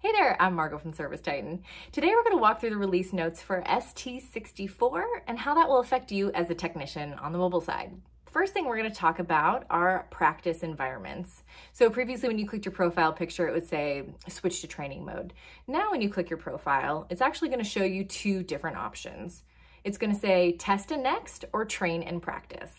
Hey there, I'm Margaux from ServiceTitan. Today we're going to walk through the release notes for ST64 and how that will affect you as a technician on the mobile side. First thing we're going to talk about are practice environments. So previously when you clicked your profile picture, it would say switch to training mode. Now when you click your profile, it's actually going to show you two different options. It's going to say test and next or train and practice.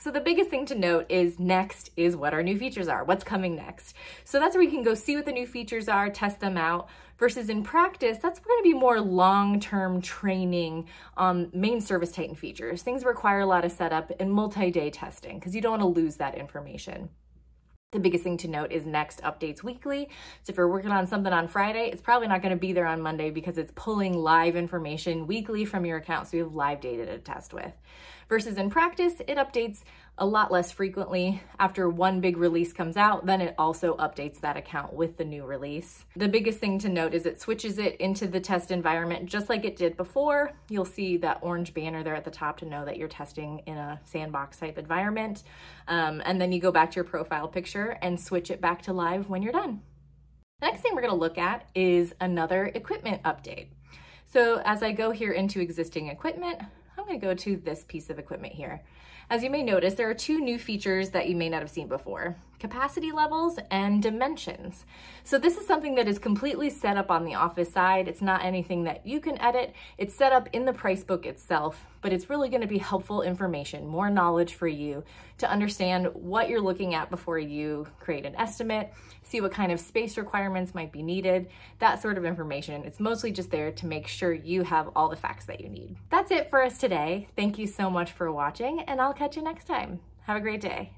So the biggest thing to note is next is what our new features are, what's coming next. So that's where you can go see what the new features are, test them out, versus in practice, that's going to be more long-term training on main ServiceTitan features. Things require a lot of setup and multi-day testing because you don't want to lose that information. The biggest thing to note is next updates weekly. So if you're working on something on Friday, it's probably not going to be there on Monday because it's pulling live information weekly from your account, so you have live data to test with. Versus in practice, it updates a lot less frequently. After one big release comes out, then it also updates that account with the new release. The biggest thing to note is it switches it into the test environment just like it did before. You'll see that orange banner there at the top to know that you're testing in a sandbox type environment. And then you go back to your profile picture and switch it back to live when you're done. The next thing we're going to look at is another equipment update. So as I go here into existing equipment, I'm going to go to this piece of equipment here. As you may notice, there are two new features that you may not have seen before: capacity levels and dimensions. So this is something that is completely set up on the office side. It's not anything that you can edit. It's set up in the price book itself, but it's really going to be helpful information, more knowledge for you to understand what you're looking at before you create an estimate, see what kind of space requirements might be needed, that sort of information. It's mostly just there to make sure you have all the facts that you need. That's it for us today. Thank you so much for watching, and I'll catch you next time. Have a great day.